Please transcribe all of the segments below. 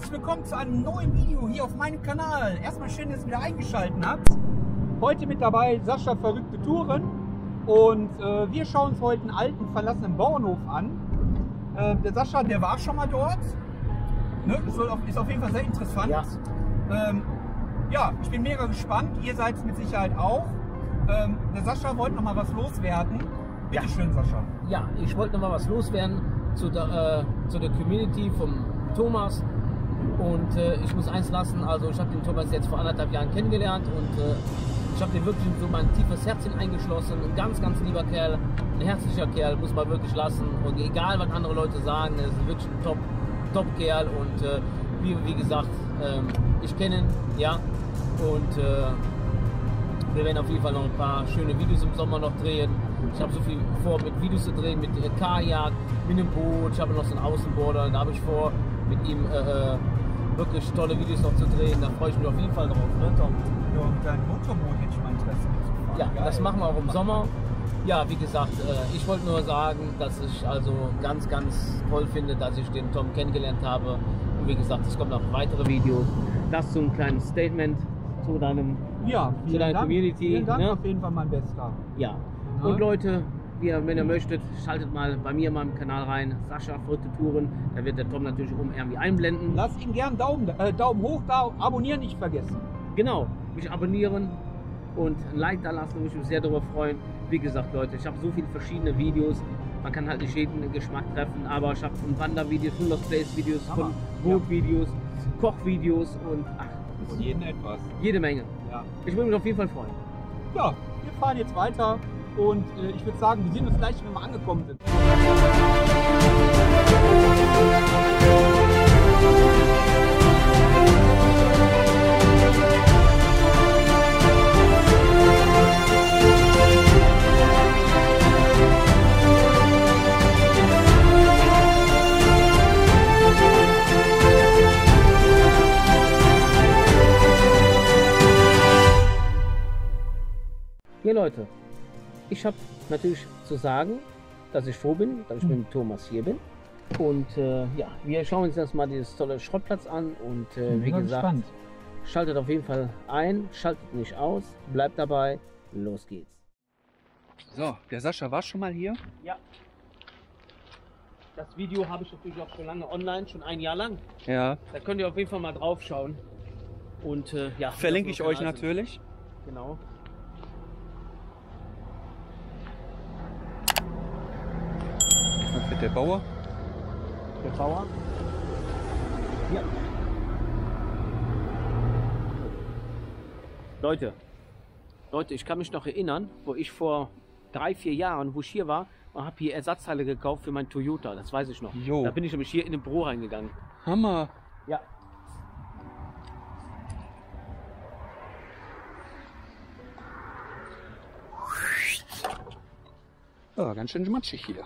herzlich willkommen zu einem neuen Video hier auf meinem Kanal. Erstmal schön, dass ihr wieder eingeschaltet habt. Heute mit dabei Sascha verrückte Touren und wir schauen uns heute einen alten verlassenen Bauernhof an. Der Sascha, der war schon mal dort. Ne? Ist auf jeden Fall sehr interessant. Ja. Ja, ich bin mega gespannt. Ihr seid es mit Sicherheit auch. Der Sascha wollte noch mal was loswerden. Bitte schön, Sascha. Ja, ich wollte noch mal was loswerden zu der Community vom Thomas. Und ich muss eins lassen, also ich habe den Thomas jetzt vor 1,5 Jahren kennengelernt und ich habe den wirklich so mein tiefes Herzchen eingeschlossen. Ein ganz, ganz lieber Kerl, ein herzlicher Kerl, muss man wirklich lassen. Und egal, was andere Leute sagen, er ist wirklich ein Top-Kerl. Und wie gesagt, ich kenne ihn, ja. Und wir werden auf jeden Fall noch ein paar schöne Videos im Sommer noch drehen. Ich habe so viel vor, mit Videos zu drehen, mit Kajak, mit einem Boot. Ich habe noch so einen Außenborder, da habe ich vor, mit ihm wirklich tolle Videos noch zu drehen. Da freue ich mich auf jeden Fall drauf, ne Tom? Ja, mit deinem Motorboot hätte ich mal Interesse zu fahren. Ja, geil. Das machen wir auch im Sommer. Ja, wie gesagt, ich wollte nur sagen, dass ich also ganz, ganz toll finde, dass ich den Tom kennengelernt habe. Und wie gesagt, es kommen noch weitere Videos. Das so ein kleines Statement zu deinem... Ja, vielen Dank. Community. Vielen Dank, ne? Auf jeden Fall mein Bester. Ja. Ne? Und Leute, wenn ihr möchtet, schaltet mal bei mir in meinem Kanal rein. Sascha verrückte Touren. Da wird der Tom natürlich oben irgendwie einblenden. Lasst ihm gerne Daumen hoch da. Abonnieren nicht vergessen. Genau. Mich abonnieren und ein Like da lassen. Würde mich sehr darüber freuen. Wie gesagt, Leute, ich habe so viele verschiedene Videos. Man kann halt nicht jeden Geschmack treffen. Aber ich habe von Wandervideos, von Lost Place Videos, von Bootvideos, Kochvideos und ach. Und jeden etwas. Jede Menge. Ja. Ich würde mich auf jeden Fall freuen. Ja, wir fahren jetzt weiter und ich würde sagen, wir sehen uns gleich, wenn wir angekommen sind. Hier Leute, ich habe natürlich zu sagen, dass ich froh bin, dass ich mit dem Thomas hier bin. Und ja, wir schauen uns erstmal dieses tolle Schrottplatz an und wie gesagt, Spannend. Schaltet auf jeden Fall ein, schaltet nicht aus, bleibt dabei, los geht's. So, der Sascha war schon mal hier. Ja. Das Video habe ich natürlich auch schon lange online, schon ein Jahr lang. Ja. Da könnt ihr auf jeden Fall mal drauf schauen. Und ja. Verlinke ich euch natürlich. Genau. Der Bauer. Der Bauer. Ja. Leute, ich kann mich noch erinnern, wo ich vor 3, 4 Jahren, wo ich hier war, und habe hier Ersatzteile gekauft für mein Toyota. Das weiß ich noch. Jo. Da bin ich nämlich hier in den Büro reingegangen. Hammer. Ja. Oh, ganz schön matschig hier.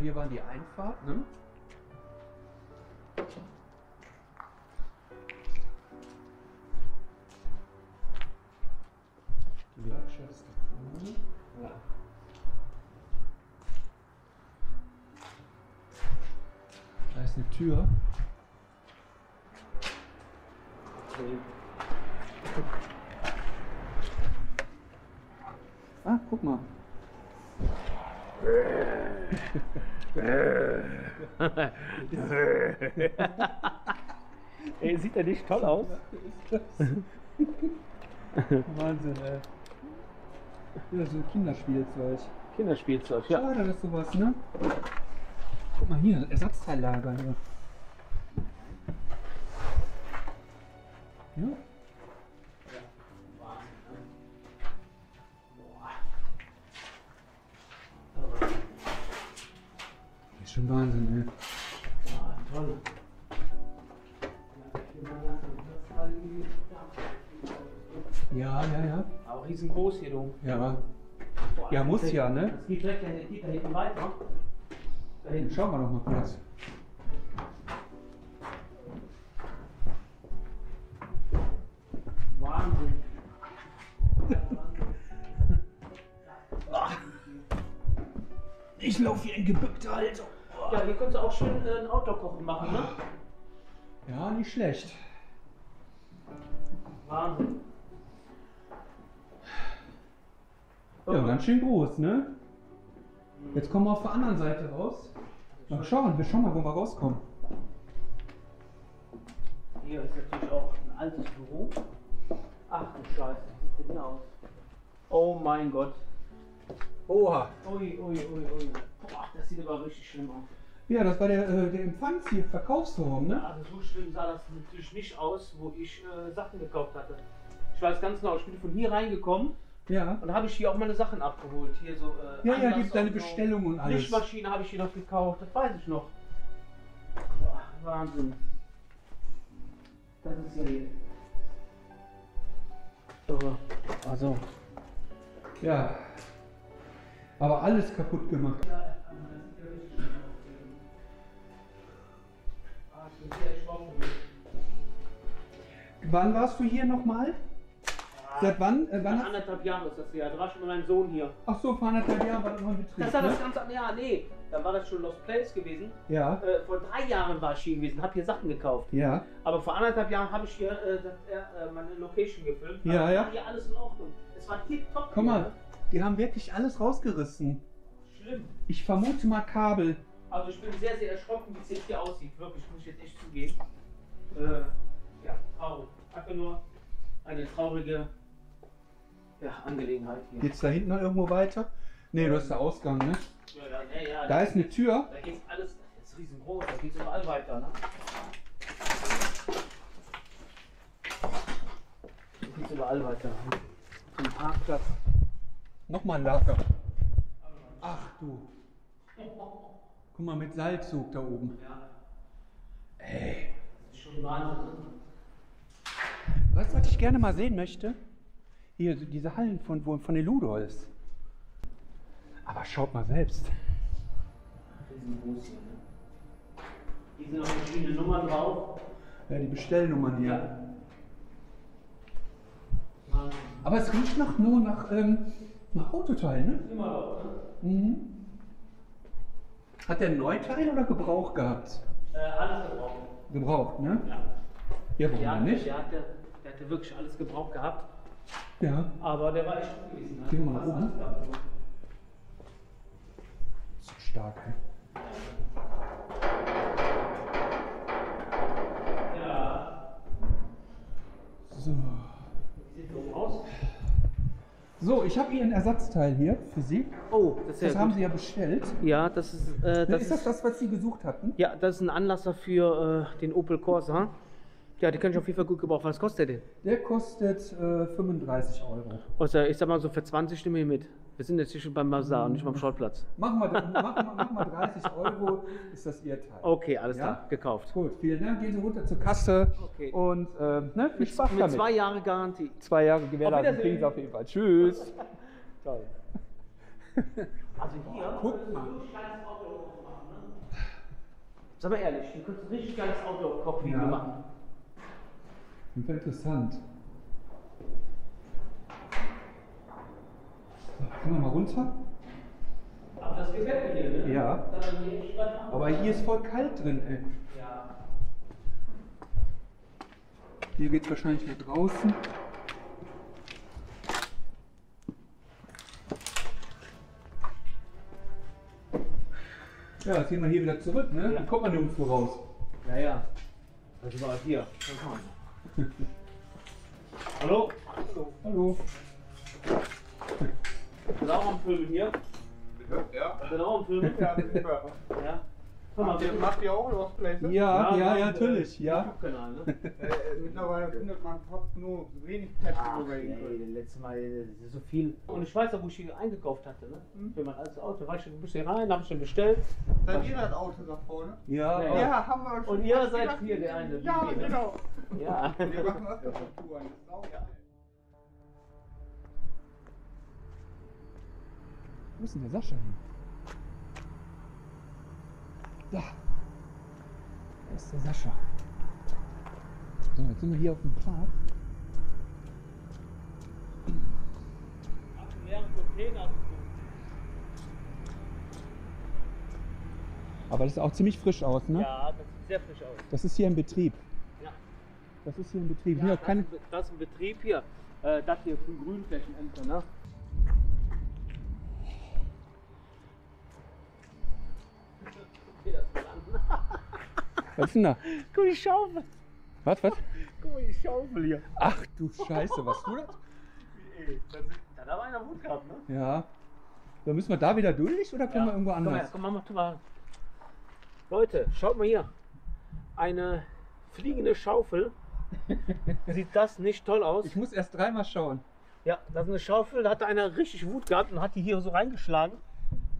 Hier war die Einfahrt, ne? Die Werkstatt ist gefunden. Ja. Da ist eine Tür. Okay. Ah, guck mal. Ey, sieht er nicht toll aus? Wahnsinn, ey. Ja, so ein Kinderspielzeug. Kinderspielzeug, ja. Schade, dass sowas, ne? Guck mal hier, Ersatzteillager hier. Ja. Schon Wahnsinn, ne? Ja, toll. Ja. Aber riesengroß hier, du. Ja. Ja, muss ja, ne? Das geht direkt da hinten weiter. Da hinten. Schauen wir doch mal kurz. Ich laufe hier in gebückter Haltung. Ja, hier könntest du auch schön einen Outdoor-Kochen machen, ne? Ja, nicht schlecht. Wahnsinn. Ja, ganz schön groß, ne? Jetzt kommen wir auf der anderen Seite raus. Mal schauen, wir schauen mal, wo wir rauskommen. Hier ist natürlich auch ein altes Büro. Ach du Scheiße, wie sieht denn aus? Oh mein Gott. Oha. Ui, ui, ui, ui. Boah, das sieht aber richtig schlimm aus. Ja, das war der Empfangs hier, Verkaufsraum, ne? Ja, also so schlimm sah das natürlich nicht aus, wo ich Sachen gekauft hatte. Ich weiß ganz genau, ich bin von hier reingekommen. Ja. Und da habe ich hier auch meine Sachen abgeholt. Hier so, ja, Anlass, ja, gibt deine Bestellung und alles. Lichtmaschine habe ich hier noch gekauft, das weiß ich noch. Boah, Wahnsinn. Das ist ja hier. So, also. Ja. Aber alles kaputt gemacht. Ja, wann warst du hier nochmal? Seit wann? Vor anderthalb Jahren ist das hier. Da war schon mein Sohn hier. Ach so, vor anderthalb Jahren war das noch ein Betrieb. Das war das ganze, ne? Ja, nee. Da war das schon Lost Place gewesen. Ja. Vor 3 Jahren war ich hier gewesen, habe hier Sachen gekauft. Ja. Aber vor anderthalb Jahren habe ich hier meine Location gefilmt. Ja, ja. War hier alles in Ordnung. Es war tipptopp. Guck mal, die haben wirklich alles rausgerissen. Schlimm. Ich vermute mal Kabel. Also ich bin sehr, sehr erschrocken, wie es jetzt hier aussieht. Wirklich, muss ich jetzt echt zugeben. Ja, traurig. Einfach nur eine traurige, ja, Angelegenheit hier. Geht's da hinten noch irgendwo weiter? Ne, du hast der Ausgang, ne? Ja, ja, da ist eine Tür. Da geht's alles, das ist riesengroß, da geht's überall weiter, ne? Da geht's überall weiter. Zum Parkplatz. Nochmal ein Lager. Ach du. Guck mal, mit Seilzug da oben. Ja. Ey. Das ist schon Wahnsinn. Weißt du, was ich gerne mal sehen möchte? Hier, diese Hallen von der Ludo ist. Aber schaut mal selbst. Riesengroß hier, ne? Hier sind auch verschiedene Nummern drauf. Ja, die Bestellnummern hier. Ja. Aber es riecht noch nur nach Autoteil, ne? Immer noch, ne? Mhm. Hat der Neuteil oder Gebrauch gehabt? Alles gebraucht. Gebraucht, ne? Ja. Ja, warum der nicht? Der hatte wirklich alles gebraucht gehabt. Ja. Aber der war echt gut gewesen. Geh mal rum. So stark, ey. Ja. So. Wie sieht das oben aus? So, ich habe hier ein Ersatzteil hier für Sie. Oh, das haben Sie ja bestellt. Ja, das ist. Das ist das, was Sie gesucht hatten? Ja, das ist ein Anlasser für den Opel Corsa. Ja, die können ich auf jeden Fall gut gebrauchen. Was kostet der denn? Der kostet 35 €. Also, ich sag mal so, für 20 nehmen wir mit. Wir sind jetzt hier schon beim Bazar und nicht beim Schrottplatz. Machen wir 30 € ist das Ihr Teil. Okay, alles klar, ja? Gekauft. Gut, vielen Dank. Gehen Sie runter zur Kasse, okay. Und ne, viel Spaß mit damit. 2 Jahre Garantie. 2 Jahre Gewährleistung kriegen Sie auf jeden Fall. Tschüss. Toll. Also hier, guck mal. Sag mal ehrlich, hier könntest du ein richtig geiles Outdoor-Kochvideo machen. Interessant. So, können wir mal runter? Aber das gefällt mir hier, ne? Ja. Aber hier ist voll kalt drin, ey. Ja. Hier geht es wahrscheinlich nach draußen. Ja, jetzt gehen wir hier wieder zurück, ne? Ja. Dann kommt man nirgendwo raus. Ja, ja. Also war hier. Dann kann man. Hallo? Hallo. Hallo. Sind auch am Filmen hier? Bitte? Ja. Sind auch am Filmen? Ja, ja. Komm mal, macht ihr auch Lost Places? Ja, ja, ja, natürlich. Ja. Kanal, ne? Mittlerweile findet man fast nur wenig Plätze, wo wir hin können. Letztes Mal so viel. Und ich weiß auch, wo ich hier eingekauft hatte, ne? Für mein altes Auto. War ich schon ein bisschen rein, habe ich schon bestellt. Seid ihr das Auto da vorne? Ja, ja, ja, haben wir schon. Und ihr seid hier der eine. Ja, genau. Ja. Wir machen was auf der Tour. Das ist auch geil. Wo ist denn der Sascha hin? Da ist der Sascha. So, jetzt sind wir hier auf dem Park. Aber das sieht auch ziemlich frisch aus, ne? Ja, das sieht sehr frisch aus. Das ist hier im Betrieb. Ja. Das ist hier im Betrieb. Ja, hier das ist ein Betrieb hier. Das hier von Grünflächenämter, ne? Was ist denn da? Guck, die Schaufel. Was, was? Guck mal, die Schaufel hier. Ach du Scheiße, was du das? Ey, da hat aber einer Wut gehabt, ne? Ja. Dann müssen wir da wieder durch oder können wir irgendwo anders? Komm mal. Leute, schaut mal hier. Eine fliegende Schaufel. Sieht das nicht toll aus? Ich muss erst dreimal schauen. Ja, das ist eine Schaufel, da hat einer richtig Wut gehabt und hat die hier so reingeschlagen.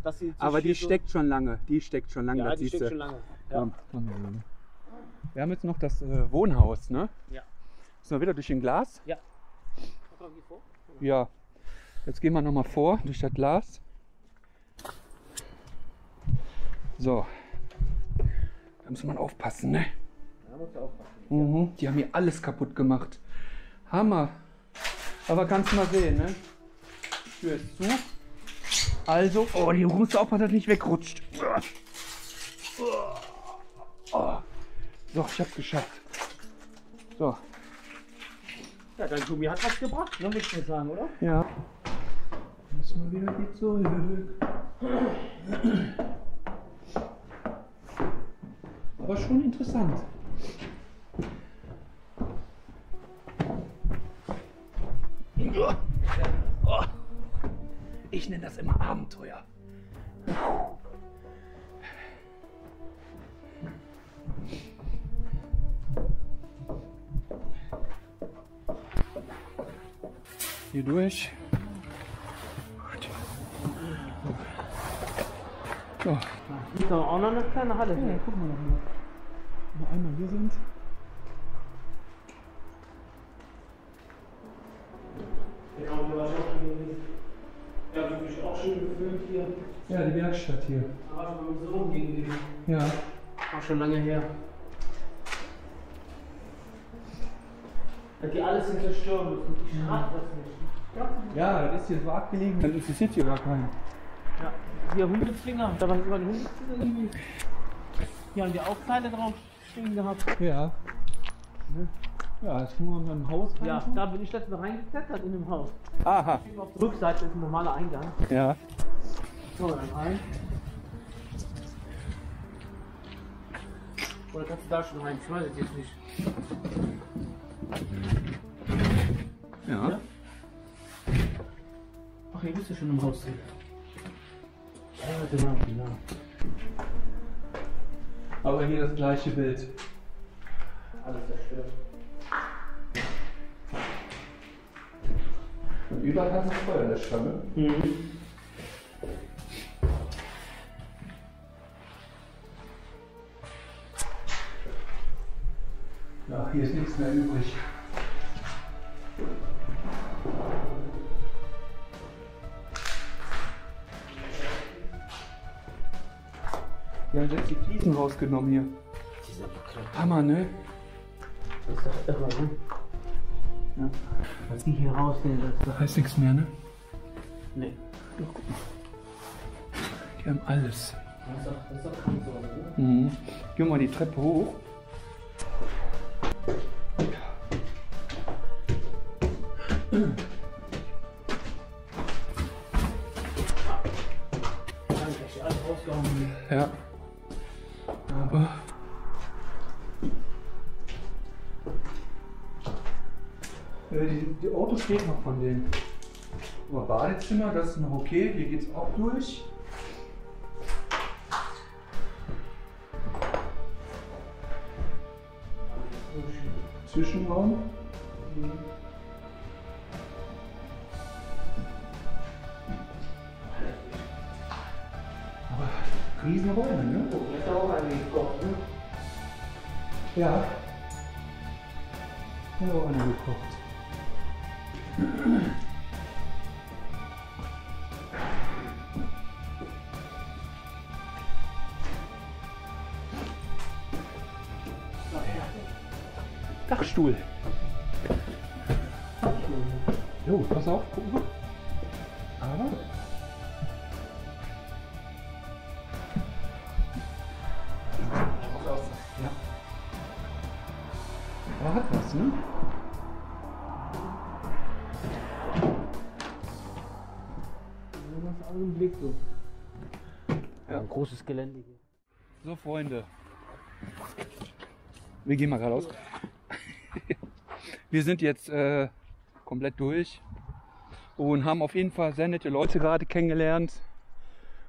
Dass sie aber die steckt so schon lange. Die steckt schon lange. Ja, das die steckt schon lange. Ja. Wir haben jetzt noch das Wohnhaus, ne? Ja. Müssen wir wieder durch den Glas? Ja. Ja. Jetzt gehen wir nochmal vor durch das Glas. So. Da muss man aufpassen, ne? Da muss man aufpassen. Mhm. Die haben hier alles kaputt gemacht. Hammer. Aber kannst du mal sehen, ne? Die Tür ist zu. Also, oh, die musst du aufpassen, dass das nicht wegrutscht. Oh. So, ich hab's geschafft. So. Ja, dein Gummi hat was gebracht, ne, würdest du sagen, oder? Ja. Müssen wir wieder hier zurück. Aber schon interessant. Ich nenne das immer Abenteuer. Hier durch. So. Gibt es auch noch eine kleine Halle? Ja, guck mal nochmal. Wenn wir einmal hier sind. Ja, die ist auch schön gefüllt hier. Ja, die Werkstatt hier. Da war schon mit so gegen die. Ja. Auch schon lange her. Die alles sind zerstören müssen. Ich rate das nicht. Ja, das ist hier so abgelegen. Dann interessiert hier gar keinen. Ja, hier Hundezwinger. Da waren immer die Hundezwinger irgendwie. Hier haben die auch Teile drauf stehen gehabt. Ja. Ne? Ja, das können wir mal im Haus rein. Ja, da bin ich letztens reingeklettert in dem Haus. Aha. Auf der Rückseite ist ein normaler Eingang. Ja. So, dann rein. Oder kannst du da schon rein? Ich weiß es jetzt nicht. Ja. Ja. Ach, hier bist du schon im Haus. Ja, genau. Aber hier das gleiche Bild. Alles zerstört. Und überall hat es Feuer in der Stange. Mhm. Ja, hier ist nichts mehr übrig. Wir haben jetzt die Fliesen rausgenommen hier. Dieser Beklopp. Hammer, ne? Das ist doch irre, ne? Ja. Was die hier rausnehmen, da heißt nichts mehr, ne? Ne. Doch, guck mal. Die haben alles. Das ist doch krank, oder? Mhm. Gehen wir mal die Treppe hoch. Ja. Aber die Autos steht noch von denen. Aber Badezimmer, das ist noch okay, hier geht es auch durch. Zwischenraum. Riesenräume, ne? Das ist auch angekocht, ne? Ja. Da hat auch einer gekocht. Dachstuhl. Jo, pass auf, guck mal. Aber lassen. Augenblick, du. Ja. Ein großes Gelände hier. So, Freunde. Wir gehen mal geradeaus. Wir sind jetzt komplett durch und haben auf jeden Fall sehr nette Leute gerade kennengelernt.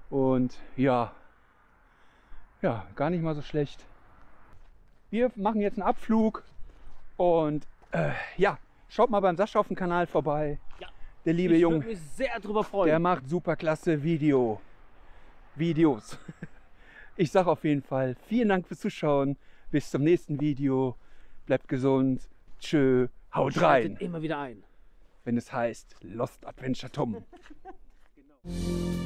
Und ja, gar nicht mal so schlecht. Wir machen jetzt einen Abflug und ja, schaut mal beim Sascha auf dem Kanal vorbei. Ja. Der liebe Junge, ich würde mich sehr drüber freuen. Der macht super klasse Videos. Ich sage auf jeden Fall vielen Dank fürs Zuschauen. Bis zum nächsten Video. Bleibt gesund. Tschö. Haut rein. Schaltet immer wieder ein. Wenn es heißt Lost Adventure Tom. Genau.